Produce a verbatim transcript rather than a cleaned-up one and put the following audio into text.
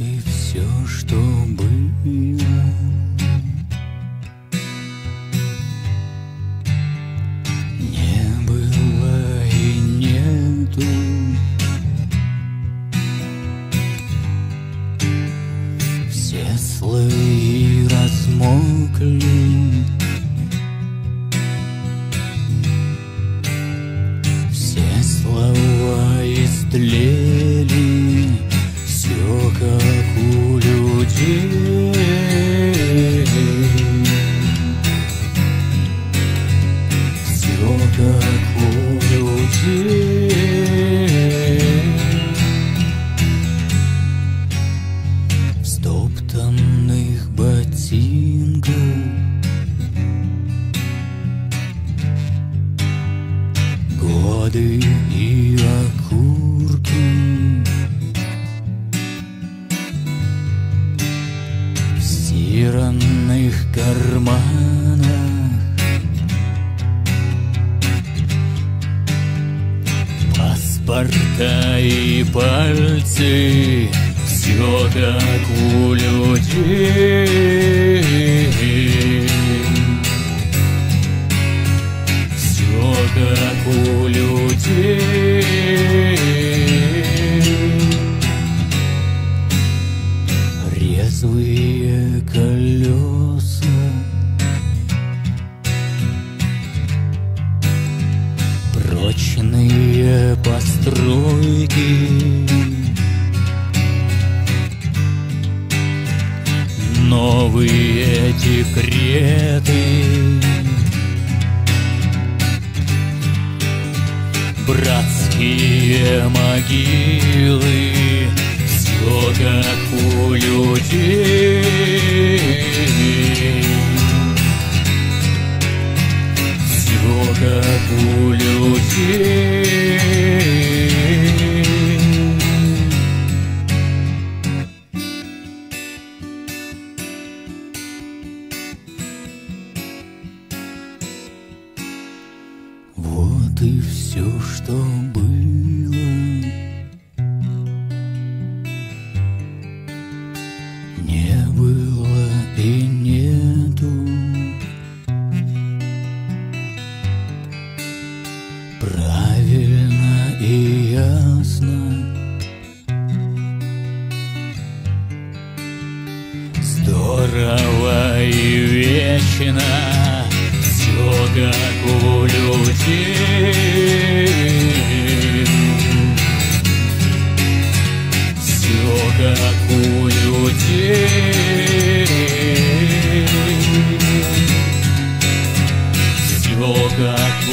и все, что было. Не было и нету. Все слои размокли, все слова истлели, все как у людей, все как у людей. В стоптанных ботинках годы и окурки, в стиранных карманах паспорта и пальцы, все как у людей, все как у людей. Резвые колеса, прочные постройки, новые декреты, братские могилы, все как у людей, все как у людей. Вот и все, что было. Не было и нету. Правильно и ясно. Здорово и вечно. Все как у людей, все как у людей, все как